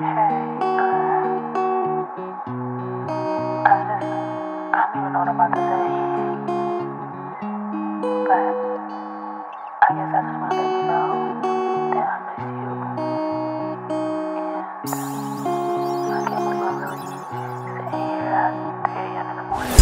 I don't even know what I'm about to say, but I guess I just want to let you know that I miss you, and I can't believe I'm really sitting here at 3 a.m. in the morning.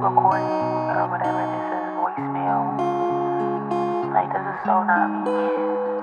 Recording or whatever, this is voicemail. Like, this is so not me.